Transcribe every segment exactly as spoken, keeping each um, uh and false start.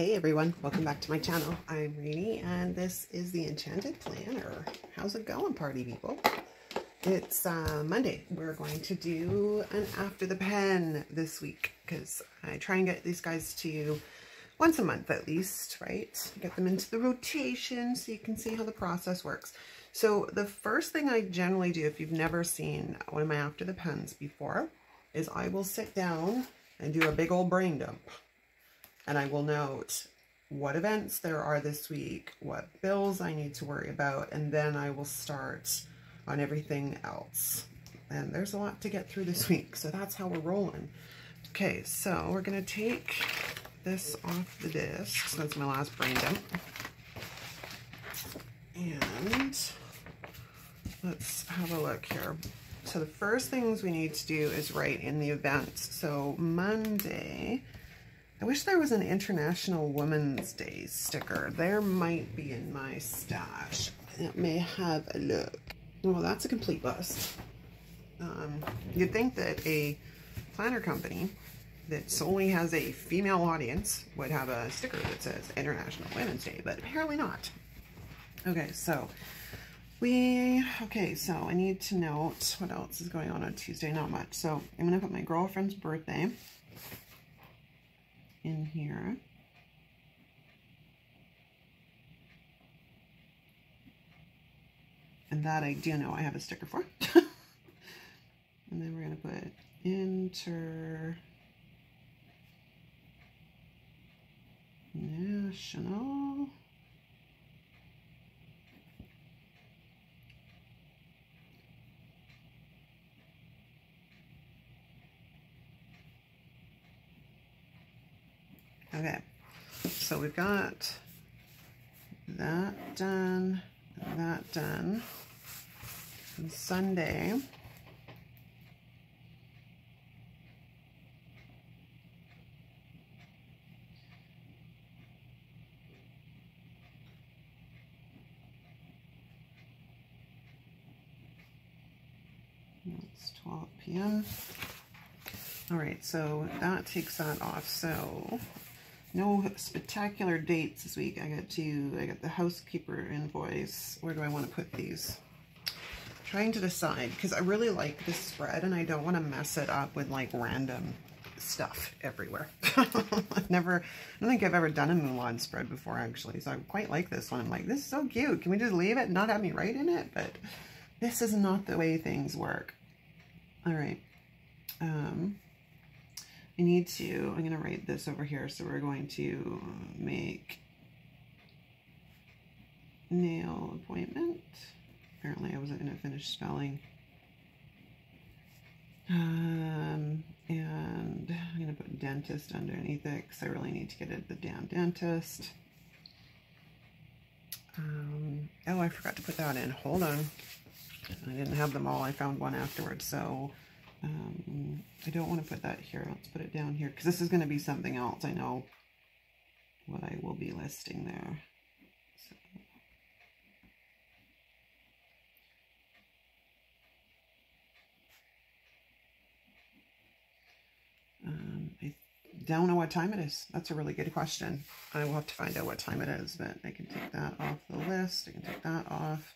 Hey everyone, welcome back to my channel. I'm Reenie and this is The Enchanted Planner. How's it going, party people? It's uh, Monday. We're going to do an After the Pen this week because I try and get these guys to you once a month at least, right? Get them into the rotation so you can see how the process works. So the first thing I generally do, if you've never seen one of my After the Pens before, is I will sit down and do a big old brain dump. And I will note what events there are this week, what bills I need to worry about, and then I will start on everything else. And there's a lot to get through this week, so that's how we're rolling. Okay, so we're going to take this off the disc. So that's my last brain dump. And let's have a look here. So the first things we need to do is write in the events. So Monday... I wish there was an International Women's Day sticker. There might be in my stash. It may have a look. Well, that's a complete bust. Um, you'd think that a planner company that solely has a female audience would have a sticker that says International Women's Day, but apparently not. Okay, so we, okay, so I need to note what else is going on on Tuesday. Not much. So I'm gonna put my girlfriend's birthday in here. And that I do know I have a sticker for. And then we're going to put International . Okay, so we've got that done, that done, and Sunday, it's twelve p m All right, so that takes that off, so... No spectacular dates this week. I got to, I got the housekeeper invoice. Where do I want to put these? I'm trying to decide because I really like this spread and I don't want to mess it up with like random stuff everywhere. I've never, I don't think I've ever done a Mulan spread before actually. So I quite like this one. I'm like, this is so cute. Can we just leave it and not have me write in it? But this is not the way things work. All right. Um... I need to, I'm going to write this over here, so we're going to make nail appointment. Apparently I wasn't going to finish spelling. Um, and I'm going to put dentist underneath it because I really need to get at the damn dentist. Um, oh, I forgot to put that in. Hold on. I didn't have them all. I found one afterwards, so... Um, I don't want to put that here. Let's put it down here because this is going to be something else. I know what I will be listing there. So. Um, I don't know what time it is. That's a really good question. I will have to find out what time it is, but I can take that off the list. I can take that off.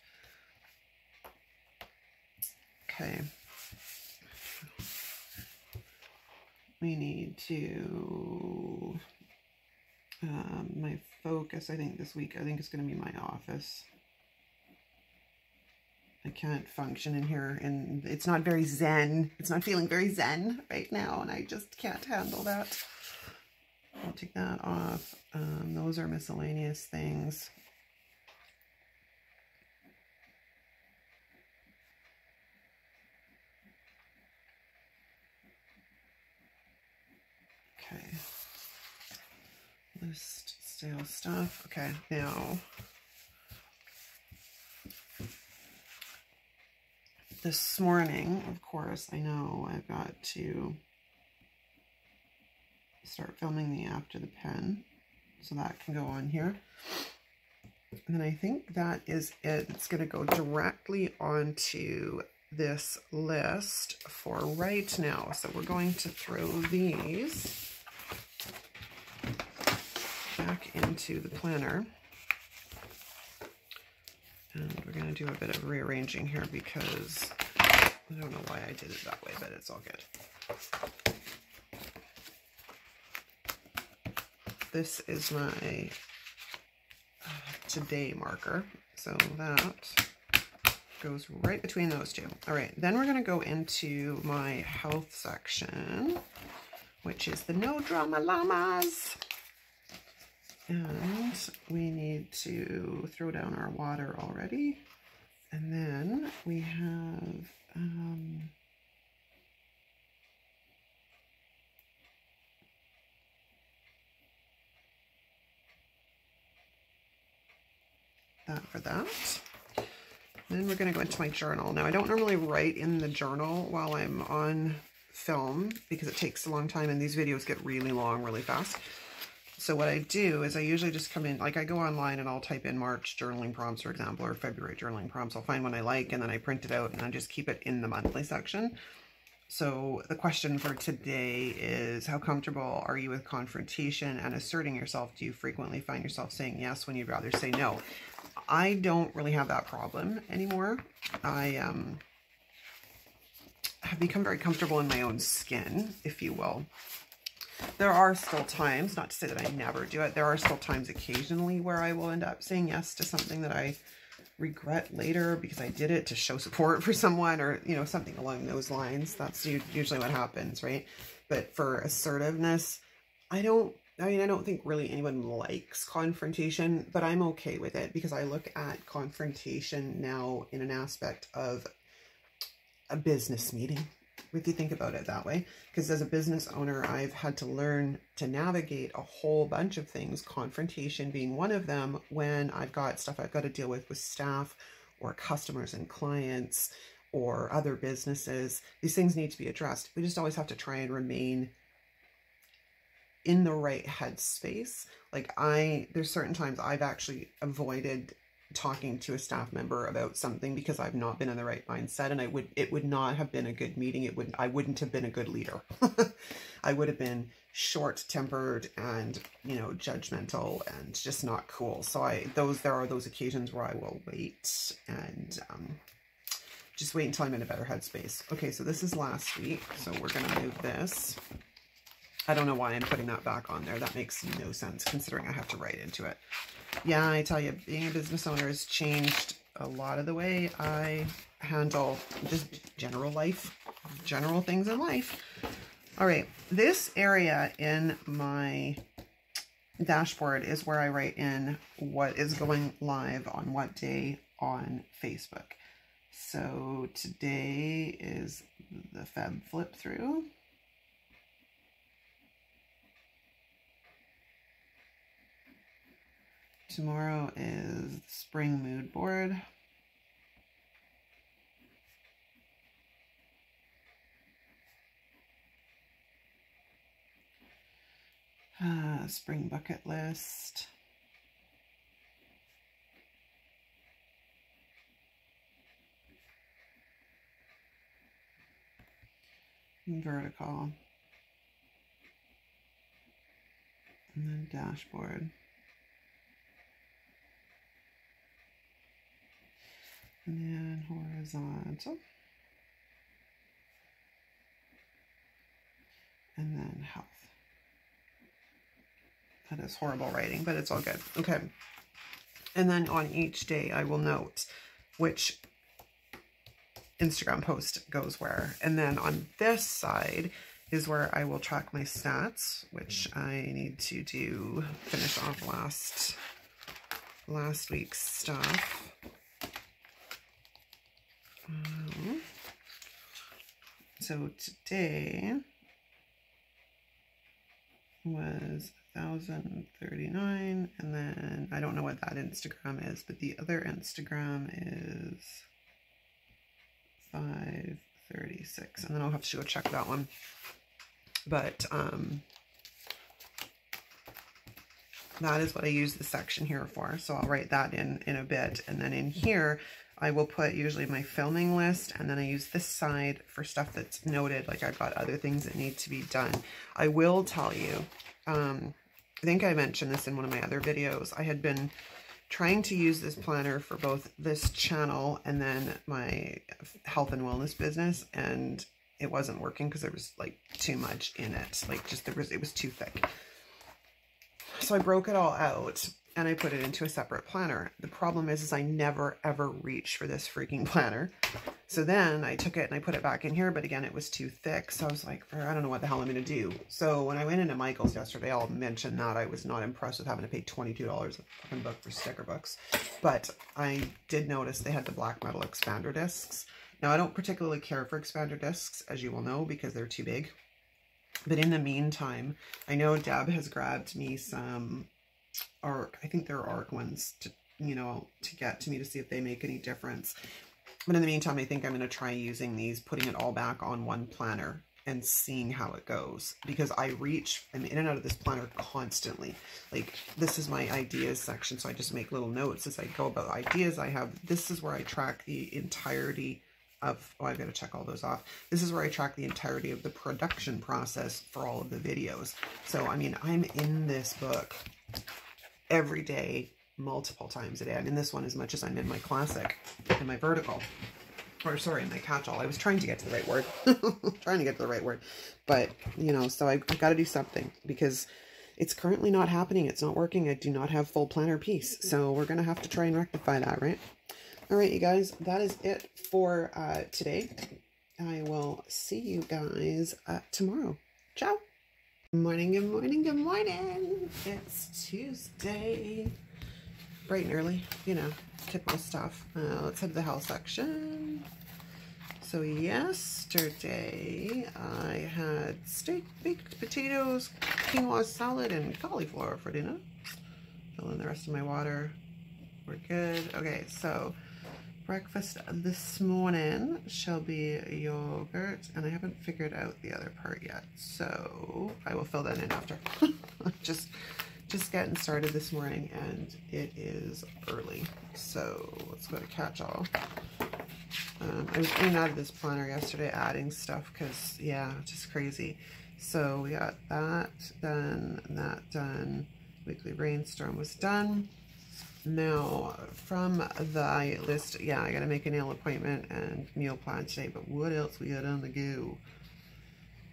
Okay. We need to, um, my focus, I think this week, I think it's going to be my office. I can't function in here and it's not very zen. It's not feeling very zen right now and I just can't handle that. I'll take that off. Um, those are miscellaneous things. Okay, list sale stuff. Okay, now this morning, of course, I know I've got to start filming the After the Pen, so that can go on here. And then I think that is it. It's going to go directly onto this list for right now. So we're going to throw these back into the planner. And we're going to do a bit of rearranging here because I don't know why I did it that way, but it's all good. This is my uh, today marker. So that goes right between those two. All right, then we're going to go into my health section, which is the No Drama Llamas. And we need to throw down our water already. And then we have um, that for that. Then we're going to go into my journal. Now, I don't normally write in the journal while I'm on film because it takes a long time and these videos get really long really fast. So what I do is I usually just come in, like I go online and I'll type in March journaling prompts, for example, or February journaling prompts. I'll find one I like and then I print it out and I just keep it in the monthly section. So the question for today is, how comfortable are you with confrontation and asserting yourself? Do you frequently find yourself saying yes when you'd rather say no? I don't really have that problem anymore. I um, have become very comfortable in my own skin, if you will. There are still times, not to say that I never do it, there are still times occasionally where I will end up saying yes to something that I regret later because I did it to show support for someone or, you know, something along those lines. That's usually what happens, right? But for assertiveness, I don't, I mean, I don't think really anyone likes confrontation, but I'm okay with it because I look at confrontation now in an aspect of a business meeting, if you think about it that way, because as a business owner, I've had to learn to navigate a whole bunch of things, confrontation being one of them, when I've got stuff I've got to deal with with staff or customers and clients or other businesses. These things need to be addressed. We just always have to try and remain in the right headspace. Like I, there's certain times I've actually avoided talking to a staff member about something because I've not been in the right mindset, and I would it would not have been a good meeting. It would I wouldn't have been a good leader. I would have been short-tempered and, you know, judgmental and just not cool. So I those there are those occasions where I will wait and um, just wait until I'm in a better headspace. Okay, so this is last week, so we're gonna move this. I don't know why I'm putting that back on there. That makes no sense considering I have to write into it. Yeah, I tell you, being a business owner has changed a lot of the way I handle just general life, general things in life. All right, this area in my dashboard is where I write in what is going live on what day on Facebook. So today is the Feb flip through. Tomorrow is spring mood board. Uh, spring bucket list. Vertical. And then dashboard. And then horizontal. And then health. That is horrible writing, but it's all good. Okay. And then on each day, I will note which Instagram post goes where. And then on this side is where I will track my stats, which I need to do, finish off last, last week's stuff. Um, so today was one thousand thirty-nine, and then I don't know what that Instagram is, but the other Instagram is five thirty-six, and then I'll have to go check that one. But um, that is what I use the section here for, so I'll write that in in a bit. And then in here I will put usually my filming list, and then I use this side for stuff that's noted, like I've got other things that need to be done. I will tell you, um, think I mentioned this in one of my other videos. I had been trying to use this planner for both this channel and then my health and wellness business, and it wasn't working because there was like too much in it. Like just there was, it was too thick. So I broke it all out and I put it into a separate planner. The problem is, is I never ever reached for this freaking planner. So then I took it and I put it back in here, but again, it was too thick. So I was like, I don't know what the hell I'm going to do. So when I went into Michael's yesterday, I'll mention that I was not impressed with having to pay twenty-two dollars a fucking book for sticker books. But I did notice they had the black metal expander discs. Now, I don't particularly care for expander discs, as you will know, because they're too big. But in the meantime, I know Deb has grabbed me some ARC. I think they're ARC ones to, you know, to get to me to see if they make any difference. But in the meantime, I think I'm going to try using these, putting it all back on one planner and seeing how it goes, because I reach, I'm in and out of this planner constantly. Like, this is my ideas section. So I just make little notes as I go about ideas I have. This is where I track the entirety of, oh, I've got to check all those off. This is where I track the entirety of the production process for all of the videos. So, I mean, I'm in this book every day, multiple times a day. I'm in this one as much as I'm in my classic and my vertical, or sorry, in my catch-all. I was trying to get to the right word, trying to get to the right word, but you know, so I, I've got to do something because it's currently not happening. It's not working. I do not have full planner peace. So we're going to have to try and rectify that, right? All right, you guys, that is it for uh, today. I will see you guys uh, tomorrow. Ciao. Good morning, good morning, good morning. It's Tuesday. Bright and early, you know, typical stuff. Uh, let's head to the health section. So yesterday I had steak, baked potatoes, quinoa salad, and cauliflower for dinner. Fill in the rest of my water. We're good. Okay, so breakfast this morning shall be yogurt, and I haven't figured out the other part yet, so I will fill that in after. just just getting started this morning, and it is early, so let's go to catch-all. Um, I was in and out of this planner yesterday adding stuff because, yeah, just crazy. So we got that done, that done, weekly brainstorm was done. Now, from the list, yeah, I gotta make a nail appointment and meal plan today, but what else we got on the go?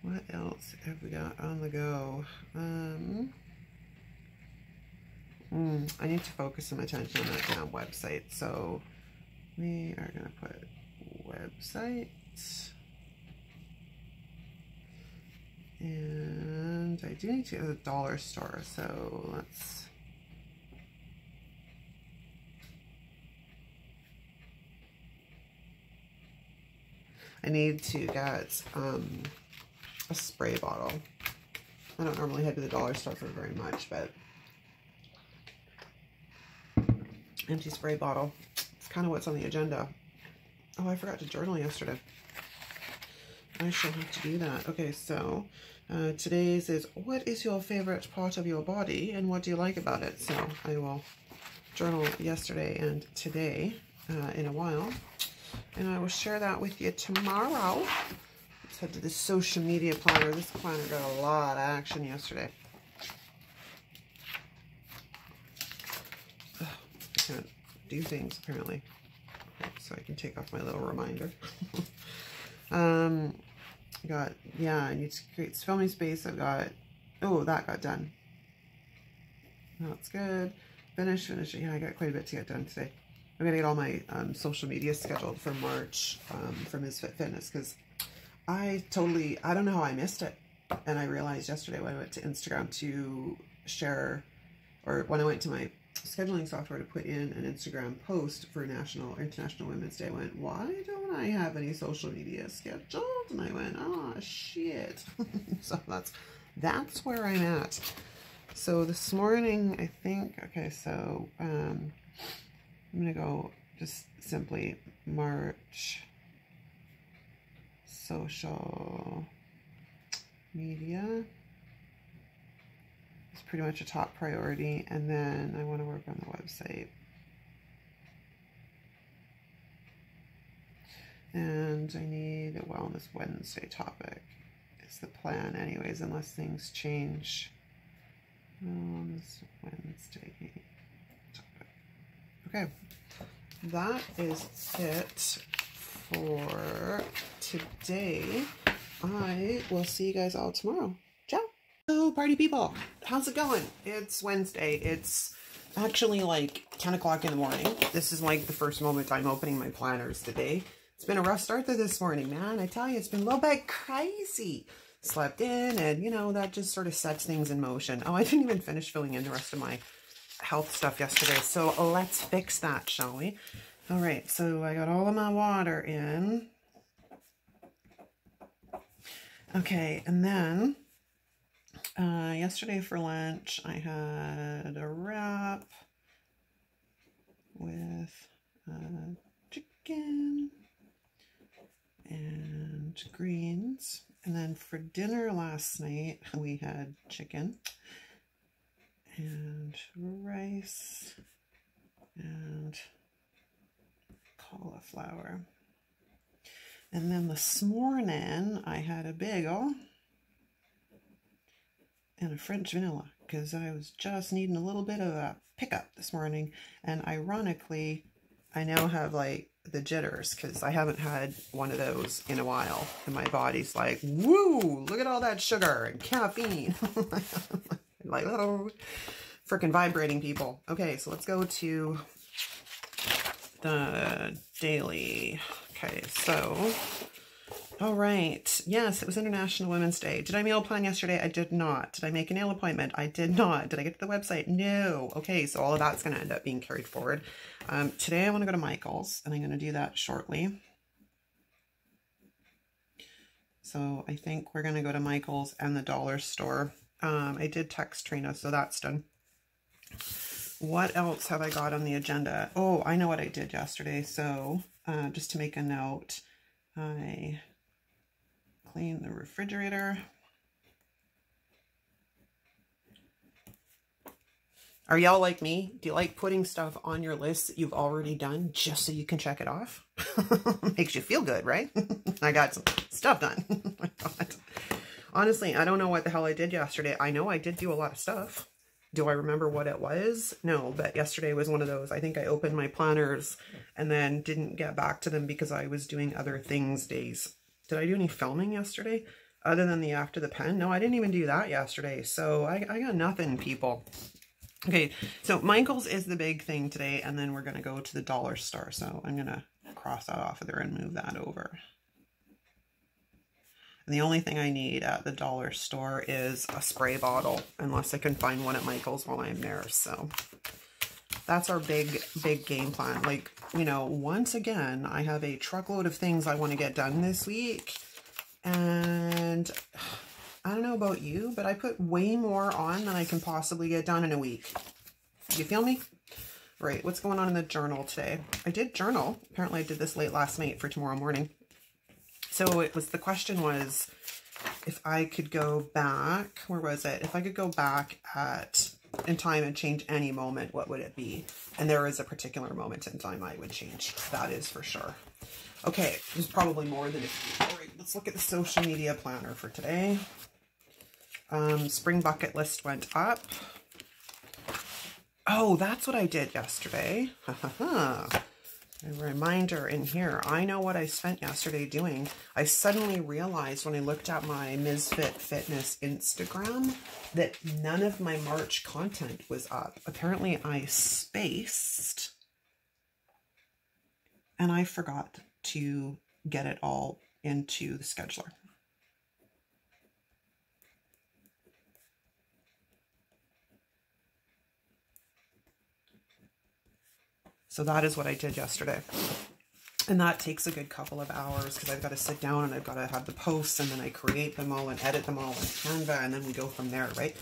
What else have we got on the go? Um, mm, I need to focus some attention on that damn website, so we are gonna put website, and I do need to go to the dollar store, so let's I need to get um, a spray bottle. I don't normally head to the dollar store for very much, but empty spray bottle. It's kind of what's on the agenda. Oh, I forgot to journal yesterday. I shall have to do that. Okay, so uh, today's is, what is your favorite part of your body and what do you like about it? So I will journal yesterday and today uh, in a while. And I will share that with you tomorrow. Let's head to the social media planner. This planner got a lot of action yesterday. Ugh, I can't do things, apparently. So I can take off my little reminder. um, got, yeah, I need to create filming space. I've got, oh, that got done. That's good. Finish, finish. Yeah, I got quite a bit to get done today. I'm going to get all my um, social media scheduled for March um, for Misfit Fitness, because I totally, I don't know how I missed it. And I realized yesterday when I went to Instagram to share, or when I went to my scheduling software to put in an Instagram post for National International Women's Day, I went, why don't I have any social media scheduled? And I went, oh, shit. So that's, that's where I'm at. So this morning, I think, okay, so... Um, I'm going to go just simply March social media. It's pretty much a top priority. And then I want to work on the website. And I need a Wellness Wednesday topic. It's the plan anyways, unless things change. Women's Wednesday. Okay, that is it for today. I will see you guys all tomorrow. Ciao! So, party people, how's it going? It's Wednesday. It's actually like ten o'clock in the morning. This is like the first moment I'm opening my planners today. It's been a rough start to this morning, man. I tell you, it's been a little bit crazy. Slept in, and you know, that just sort of sets things in motion. Oh, I didn't even finish filling in the rest of my health stuff yesterday, so let's fix that, shall we? All right, so I got all of my water in. Okay, and then uh, yesterday for lunch, I had a wrap with uh, chicken and greens. And then for dinner last night, we had chicken and rice and cauliflower. And then this morning, I had a bagel and a French vanilla because I was just needing a little bit of a pickup this morning. And ironically, I now have like the jitters because I haven't had one of those in a while, and my body's like, woo, look at all that sugar and caffeine. Like, oh, freaking vibrating, people. Okay, so let's go to the daily. Okay, so all right, yes, it was International Women's Day. Did I meal plan yesterday? I did not. Did I make a nail appointment? I did not. Did I get to the website? No. Okay, so all of that's going to end up being carried forward. Um, today I want to go to Michael's, and I'm going to do that shortly. So I think we're going to go to Michael's and the dollar store. Um, I did text Trina, so that's done. What else have I got on the agenda? Oh, I know what I did yesterday. So uh, just to make a note, I... clean the refrigerator. Are y'all like me? Do you like putting stuff on your list that you've already done just so you can check it off? Makes you feel good, right? I got some stuff done. My God. Honestly, I don't know what the hell I did yesterday. I know I did do a lot of stuff. Do I remember what it was? No, but yesterday was one of those. I think I opened my planners and then didn't get back to them because I was doing other things days. Did I do any filming yesterday other than the after the pen? No, I didn't even do that yesterday. So I, I got nothing, people. Okay, so Michael's is the big thing today, and then we're going to go to the dollar store. So I'm going to cross that off of there and move that over. And the only thing I need at the dollar store is a spray bottle, unless I can find one at Michael's while I'm there. So that's our big, big game plan. Like, you know, once again, I have a truckload of things I want to get done this week. And I don't know about you, but I put way more on than I can possibly get done in a week. You feel me? Right, what's going on in the journal today? I did journal. Apparently I did this late last night for tomorrow morning. So it was, the question was, if I could go back, where was it? If I could go back at... in time and change any moment, what would it be? And there is a particular moment in time I would change. That is for sure. Okay, there's probably more than it. All right, let's look at the social media planner for today. Um, spring bucket list went up. Oh, that's what I did yesterday. Ha ha ha. A reminder in here. I know what I spent yesterday doing. I suddenly realized when I looked at my Misfit Fitness Instagram that none of my March content was up. Apparently I spaced and I forgot to get it all into the scheduler. So that is what I did yesterday. And that takes a good couple of hours because I've got to sit down and I've got to have the posts, and then I create them all and edit them all in Canva, and then we go from there, right?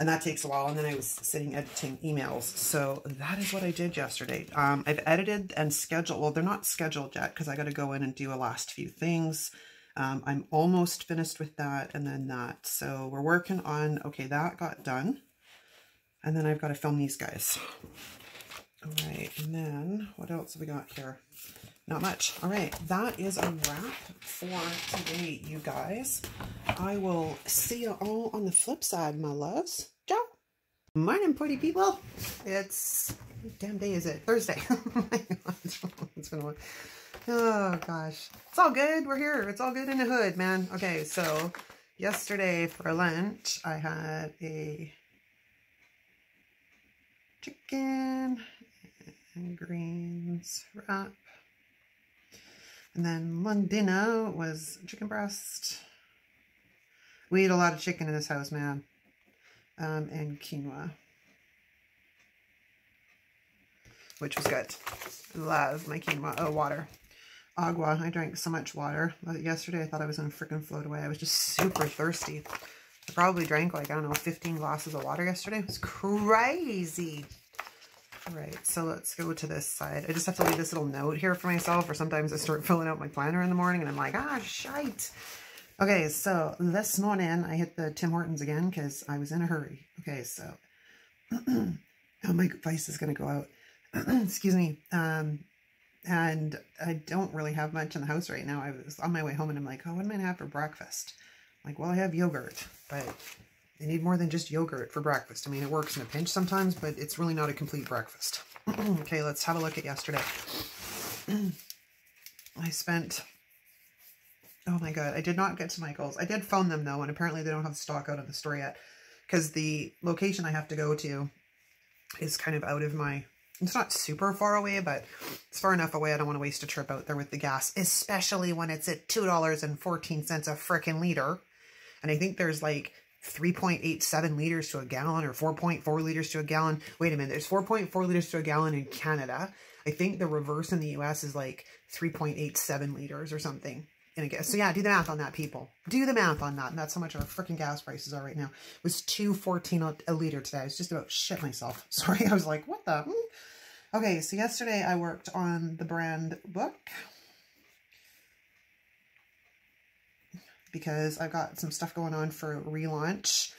And that takes a while. And then I was sitting editing emails. So that is what I did yesterday. Um, I've edited and scheduled. Well, they're not scheduled yet because I got to go in and do a last few things. Um, I'm almost finished with that and then that. So we're working on, okay, that got done. And then I've got to film these guys. All right, and then what else have we got here? Not much. All right, that is a wrap for today, you guys. I will see you all on the flip side, my loves. Ciao. Morning, pretty people. It's, what damn day is it? Thursday. It's been a while. Oh gosh. It's all good. We're here. It's all good in the hood, man. Okay, so yesterday for lunch I had a chicken and greens wrap. And then one dinner was chicken breast. We eat a lot of chicken in this house, man. Um, and quinoa, which was good. Love my quinoa. Oh, water. Agua. I drank so much water. Yesterday I thought I was going to freaking float away. I was just super thirsty. I probably drank like, I don't know, fifteen glasses of water yesterday. It was crazy. All right, so let's go to this side. I just have to leave this little note here for myself, or sometimes I start filling out my planner in the morning and I'm like, ah, shite. Okay, so this morning I hit the Tim Hortons again because I was in a hurry. Okay, so oh, my voice is going to go out. Excuse me. Um, and I don't really have much in the house right now. I was on my way home and I'm like, oh, what am I going to have for breakfast? I'm like, well, I have yogurt, but I need more than just yogurt for breakfast. I mean, it works in a pinch sometimes, but it's really not a complete breakfast. Okay, let's have a look at yesterday. I spent... Oh my God, I did not get to Michael's. I did phone them though, and apparently they don't have stock out of the store yet because the location I have to go to is kind of out of my, it's not super far away, but it's far enough away. I don't want to waste a trip out there with the gas, especially when it's at two dollars and fourteen cents a frickin' liter. And I think there's like three point eight seven liters to a gallon or four point four liters to a gallon. Wait a minute, there's four point four liters to a gallon in Canada. I think the reverse in the U S is like three point eight seven liters or something. So yeah, do the math on that, people. Do the math on that. And that's how much our freaking gas prices are right now. It was two fourteen a liter today. I was just about shit myself. Sorry, I was like, what the? Okay, so yesterday I worked on the brand book because I've got some stuff going on for relaunch.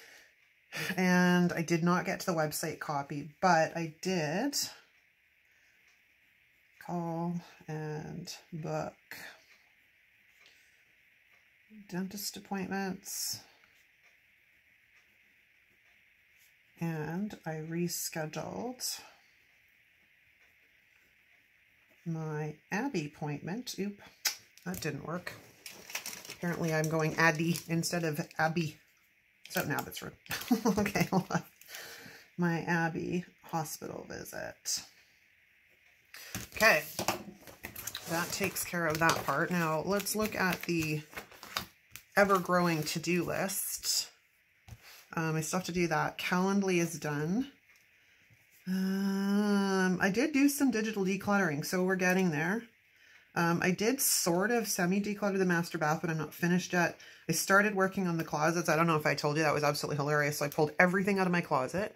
And I did not get to the website copy, but I did call and book dentist appointments, and I rescheduled my Abby appointment. Oop, that didn't work. Apparently I'm going Addy instead of Abby. So now that's rude. Okay, hold on. My Abby hospital visit. Okay, that takes care of that part. Now let's look at the ever-growing to-do list. Um, I still have to do that. Calendly is done. Um, I did do some digital decluttering, so we're getting there. Um, I did sort of semi-declutter the master bath, but I'm not finished yet. I started working on the closets. I don't know if I told you, that was absolutely hilarious. So I pulled everything out of my closet,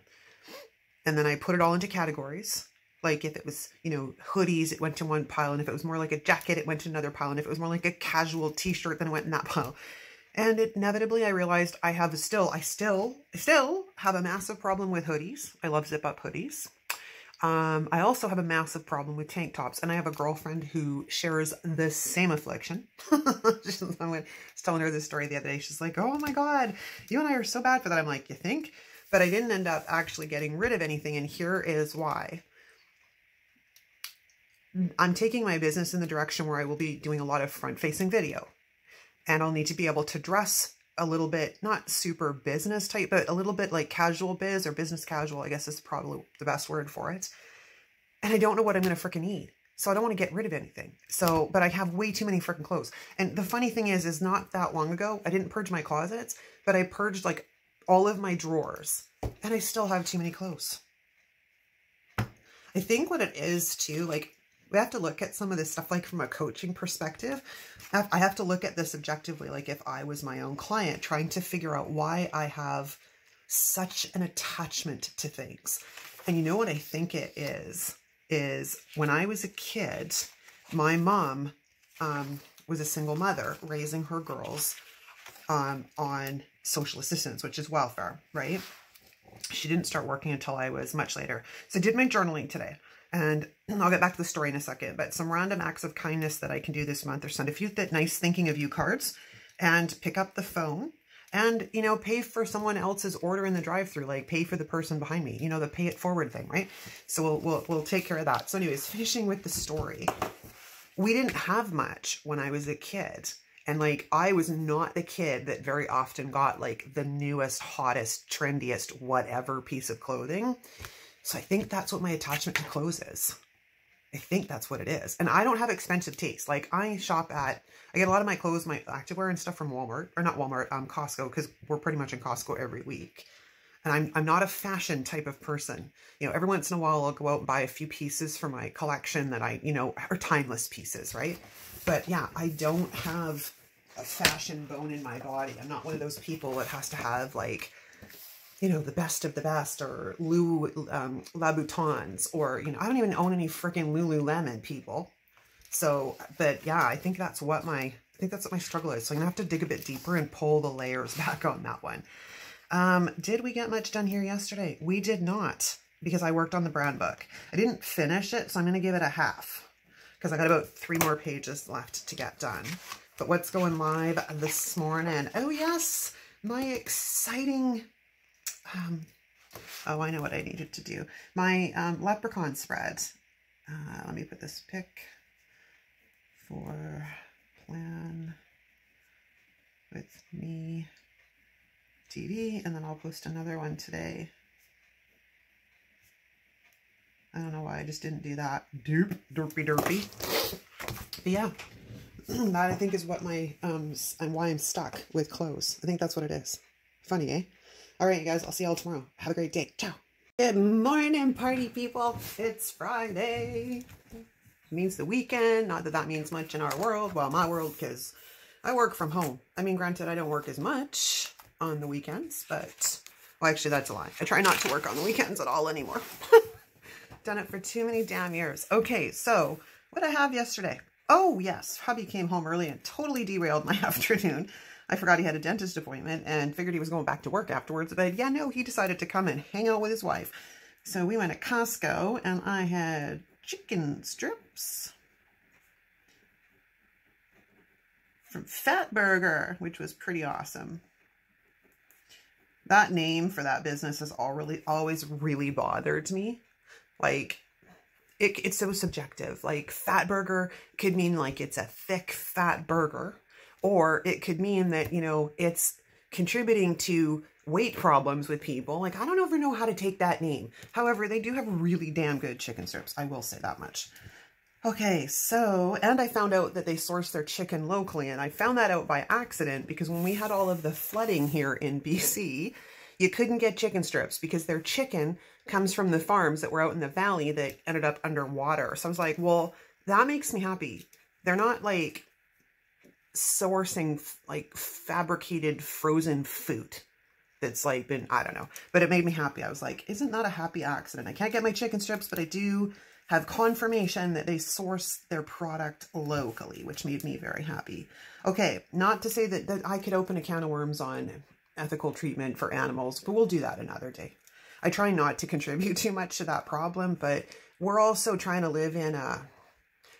and then I put it all into categories. Like if it was, you know, hoodies, it went to one pile, and if it was more like a jacket, it went to another pile, and if it was more like a casual t-shirt, then it went in that pile. And inevitably, I realized I have a still, I still, still have a massive problem with hoodies. I love zip-up hoodies. Um, I also have a massive problem with tank tops, and I have a girlfriend who shares the same affliction. I was telling her this story the other day. She's like, oh my God, you and I are so bad for that. I'm like, you think? But I didn't end up actually getting rid of anything, and here is why. I'm taking my business in the direction where I will be doing a lot of front-facing video. And I'll need to be able to dress a little bit, not super business type, but a little bit like casual biz or business casual, I guess is probably the best word for it. And I don't know what I'm going to freaking eat. So I don't want to get rid of anything. So, but I have way too many freaking clothes. And the funny thing is, is not that long ago, I didn't purge my closets, but I purged like all of my drawers, and I still have too many clothes. I think what it is too, like, we have to look at some of this stuff, like from a coaching perspective. I have to look at this objectively, like if I was my own client, trying to figure out why I have such an attachment to things. And you know what I think it is, is when I was a kid, my mom um, was a single mother raising her girls um, on social assistance, which is welfare, right? She didn't start working until I was much later. So I did my journaling today. And I'll get back to the story in a second, but some random acts of kindness that I can do this month are send a few th nice thinking of you cards and pick up the phone and, you know, pay for someone else's order in the drive-thru, like pay for the person behind me, you know, the pay it forward thing, right? So we'll, we'll, we'll take care of that. So anyways, finishing with the story. We didn't have much when I was a kid. And like, I was not the kid that very often got like the newest, hottest, trendiest, whatever piece of clothing. So I think that's what my attachment to clothes is. I think that's what it is. And I don't have expensive taste. Like I shop at, I get a lot of my clothes, my activewear and stuff from Walmart, or not Walmart, um, Costco, because we're pretty much in Costco every week. And I'm, I'm not a fashion type of person. You know, every once in a while I'll go out and buy a few pieces for my collection that I, you know, are timeless pieces, right? But yeah, I don't have a fashion bone in my body. I'm not one of those people that has to have like, you know, the best of the best, or Lou, um, Louboutins, or, you know, I don't even own any freaking Lululemon, people. So, but yeah, I think that's what my, I think that's what my struggle is. So I'm gonna have to dig a bit deeper and pull the layers back on that one. Um, did we get much done here yesterday? We did not, because I worked on the brand book. I didn't finish it, so I'm going to give it a half, because I got about three more pages left to get done. But what's going live this morning? Oh yes, my exciting, um, oh, I know what I needed to do. My, um, leprechaun spread. Uh, let me put this pic for Plan With Me T V, and then I'll post another one today. I don't know why I just didn't do that. Derp, derpy, derpy. But yeah, that I think is what my, um, and why I'm stuck with clothes. I think that's what it is. Funny, eh? All right, you guys, I'll see y'all tomorrow. Have a great day. Ciao. Good morning, party people. It's Friday. It means the weekend. Not that that means much in our world. Well, my world, because I work from home. I mean, granted, I don't work as much on the weekends, but, well, actually, that's a lie. I try not to work on the weekends at all anymore. Done it for too many damn years. Okay, so what I have yesterday. Oh, yes, hubby came home early and totally derailed my afternoon. I forgot he had a dentist appointment and figured he was going back to work afterwards, but yeah, no, he decided to come and hang out with his wife. So we went to Costco, and I had chicken strips from Fat Burger, which was pretty awesome. That name for that business has all really, always really bothered me. Like, it, it's so subjective. Like, fat burger could mean, like, it's a thick, fat burger. Or it could mean that, you know, it's contributing to weight problems with people. Like, I don't ever know how to take that name. However, they do have really damn good chicken strips. I will say that much. Okay, so, and I found out that they source their chicken locally, and I found that out by accident, because when we had all of the flooding here in B C, you couldn't get chicken strips because their chicken comes from the farms that were out in the valley that ended up underwater. So I was like, well, that makes me happy. They're not like sourcing like fabricated frozen food that's like been, I don't know, but it made me happy. I was like, isn't that a happy accident? I can't get my chicken strips, but I do have confirmation that they source their product locally, which made me very happy. Okay, not to say that, that I could open a can of worms on ethical treatment for animals, but we'll do that another day. I try not to contribute too much to that problem, but we're also trying to live in a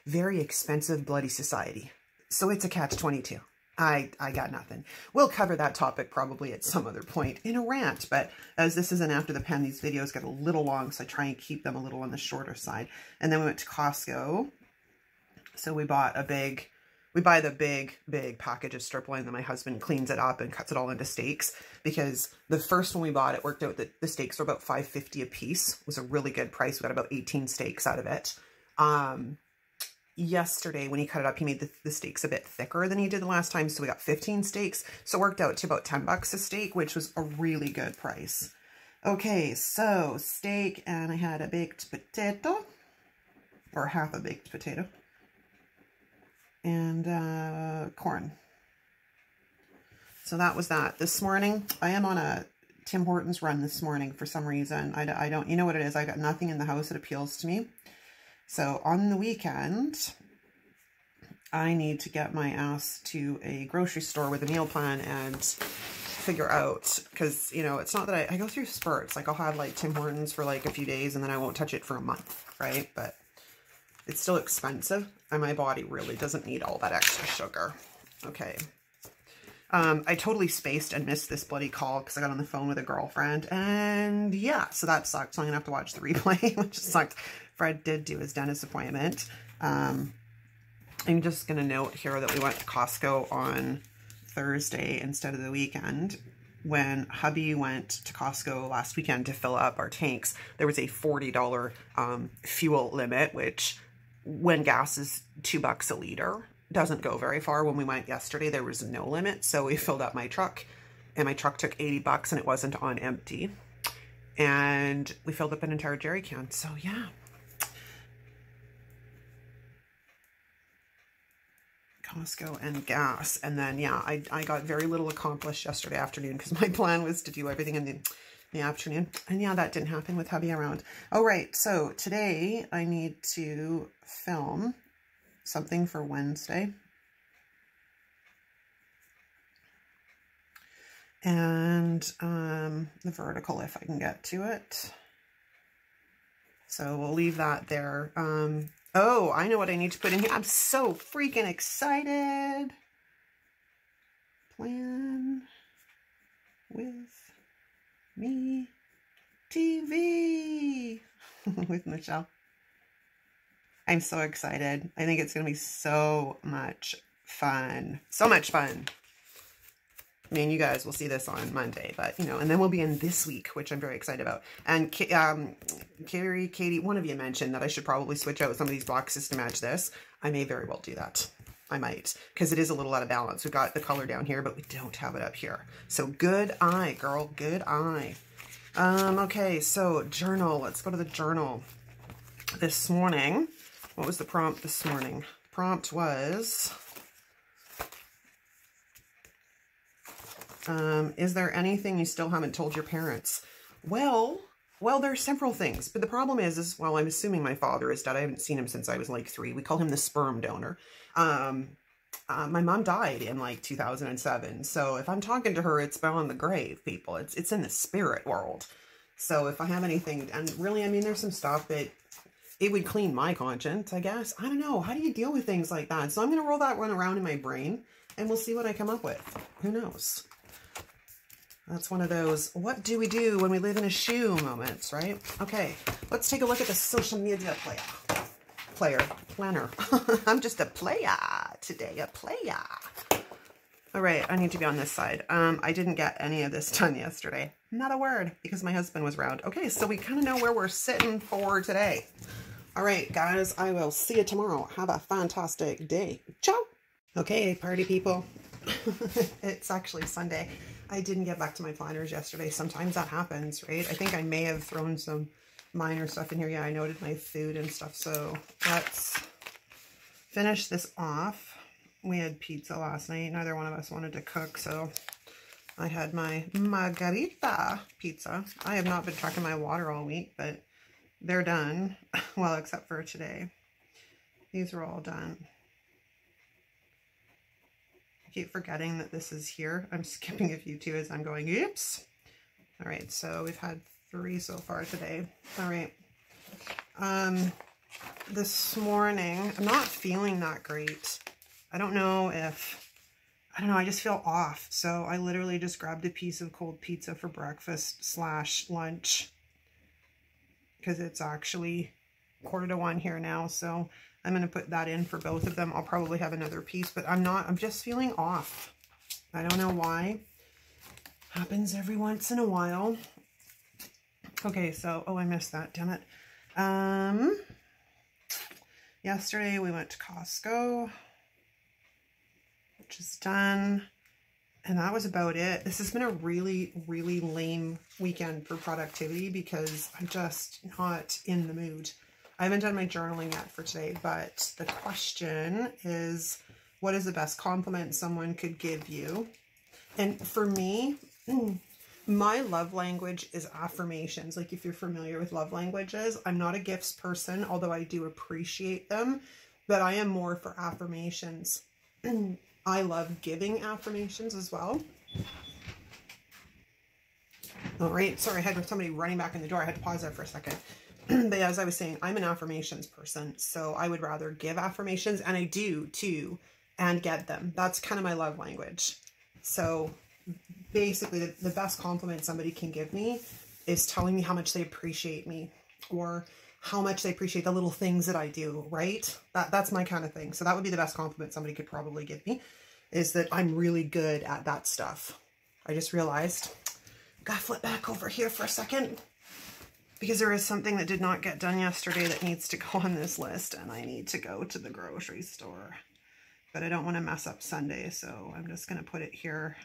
very expensive, bloody society. So it's a catch twenty-two. I, I got nothing. We'll cover that topic probably at some other point in a rant, but as this is an after the pen, these videos get a little long, so I try and keep them a little on the shorter side. And then we went to Costco. So we bought a big, we buy the big, big package of strip loin, then my husband cleans it up and cuts it all into steaks, because the first one we bought, it worked out that the steaks were about five fifty a piece. It was a really good price. We got about eighteen steaks out of it. Um... Yesterday, when he cut it up, he made the, the steaks a bit thicker than he did the last time, so we got fifteen steaks, so it worked out to about ten bucks a steak, which was a really good price. Okay, so steak, and I had a baked potato, or half a baked potato, and uh, corn. So that was that. This morning, I am on a Tim Hortons run this morning for some reason. I, I don't, you know what it is, I got nothing in the house that appeals to me. So on the weekend, I need to get my ass to a grocery store with a meal plan and figure out, because, you know, it's not that I, I go through spurts. Like, I'll have, like, Tim Hortons for, like, a few days, and then I won't touch it for a month, right? But it's still expensive, and my body really doesn't need all that extra sugar. Okay. Um, I totally spaced and missed this bloody call because I got on the phone with a girlfriend, and yeah, so that sucked. So I'm gonna have to watch the replay, which sucked. Fred did do his dentist appointment. Um, I'm just gonna note here that we went to Costco on Thursday instead of the weekend. When hubby went to Costco last weekend to fill up our tanks, there was a forty dollar um, fuel limit, which when gas is two bucks a liter, doesn't go very far. When we went yesterday, there was no limit, so we filled up my truck, and my truck took eighty bucks, and it wasn't on empty, and we filled up an entire jerry can. So yeah, Costco and gas. And then yeah, I, I got very little accomplished yesterday afternoon because my plan was to do everything in the, in the afternoon, and yeah, that didn't happen with hubby around. All right, so today I need to film something for Wednesday. And um, the vertical, if I can get to it. So we'll leave that there. Um, oh, I know what I need to put in here. I'm so freaking excited. Plan with me T V with Michelle. I'm so excited. I think it's going to be so much fun. So much fun. I mean, you guys will see this on Monday, but, you know, and then we'll be in this week, which I'm very excited about. And um, Carrie, Katie, one of you mentioned that I should probably switch out some of these boxes to match this. I may very well do that. I might, because it is a little out of balance. We've got the color down here, but we don't have it up here. So good eye, girl. Good eye. Um, okay, so journal. Let's go to the journal. This morning... what was the prompt this morning? Prompt was, um, is there anything you still haven't told your parents? Well, well, there's several things, but the problem is, is well, I'm assuming my father is dead. I haven't seen him since I was like three. We call him the sperm donor. Um, uh, my mom died in like two thousand seven. So if I'm talking to her, it's beyond the grave, people. It's, it's in the spirit world. So if I have anything, and really, I mean, there's some stuff that it would clean my conscience, I guess. I don't know. How do you deal with things like that? So I'm going to roll that one around in my brain, and we'll see what I come up with. Who knows? That's one of those, what do we do when we live in a shoe moments, right? Okay, let's take a look at the social media player. Player. Planner. I'm just a player today. A player. All right, I need to be on this side. Um, I didn't get any of this done yesterday. Not a word, because my husband was around. Okay, so we kind of know where we're sitting for today. All right, guys, I will see you tomorrow. Have a fantastic day. Ciao. Okay, party people. It's actually Sunday. I didn't get back to my planners yesterday. Sometimes that happens, right? I think I may have thrown some minor stuff in here. Yeah, I noted my food and stuff. So let's finish this off. We had pizza last night. Neither one of us wanted to cook, so I had my margarita pizza. I have not been tracking my water all week, but they're done. Well, except for today. These are all done. I keep forgetting that this is here. I'm skipping a few too as I'm going, oops. All right, so we've had three so far today. All right. Um, this morning, I'm not feeling that great. I don't know if, I don't know, I just feel off. So I literally just grabbed a piece of cold pizza for breakfast slash lunch, because it's actually quarter to one here now. So I'm going to put that in for both of them. I'll probably have another piece, but I'm not, I'm just feeling off. I don't know why. Happens every once in a while. Okay, so, oh, I missed that, damn it. Um, yesterday we went to Costco, which is done. And that was about it. This has been a really, really lame weekend for productivity because I'm just not in the mood. I haven't done my journaling yet for today, but the question is, what is the best compliment someone could give you? And for me, my love language is affirmations. Like, if you're familiar with love languages, I'm not a gifts person, although I do appreciate them, but I am more for affirmations. I love giving affirmations as well. All right. Sorry, I had somebody running back in the door. I had to pause there for a second. But as I was saying, I'm an affirmations person, so I would rather give affirmations, and I do too, and get them. That's kind of my love language. So basically the, the best compliment somebody can give me is telling me how much they appreciate me or how much they appreciate the little things that I do, right? That, that's my kind of thing. So that would be the best compliment somebody could probably give me, is that I'm really good at that stuff. I just realized, gotta flip back over here for a second because there is something that did not get done yesterday that needs to go on this list, and I need to go to the grocery store. But I don't want to mess up Sunday, so I'm just going to put it here.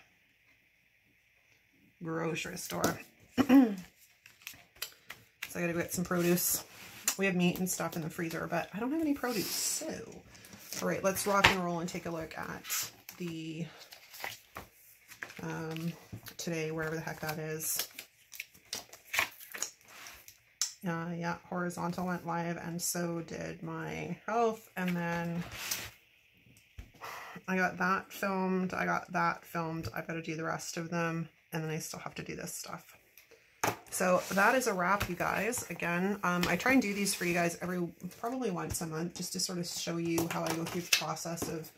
Grocery store. So I gotta get some produce. We have meat and stuff in the freezer, but I don't have any produce, so... Alright, let's rock and roll and take a look at the... Um, today, wherever the heck that is. Uh, yeah, horizontal went live, and so did my health, and then... I got that filmed, I got that filmed, I've got to do the rest of them, and then I still have to do this stuff. So that is a wrap, you guys. Again, um, I try and do these for you guys every, probably once a month, just to sort of show you how I go through the process of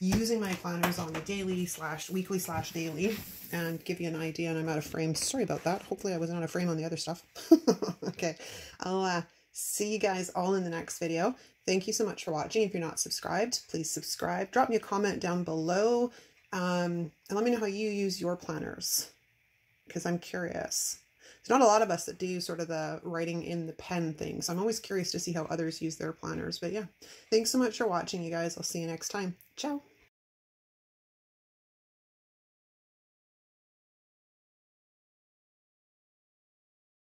using my planners on the daily slash weekly slash daily and give you an idea. And I'm out of frame. Sorry about that. Hopefully I wasn't out of frame on the other stuff. Okay. I'll uh, see you guys all in the next video. Thank you so much for watching. If you're not subscribed, please subscribe. Drop me a comment down below. Um, and let me know how you use your planners, because I'm curious. There's not a lot of us that do sort of the writing in the pen thing, so I'm always curious to see how others use their planners. But yeah, thanks so much for watching, you guys. I'll see you next time. Ciao.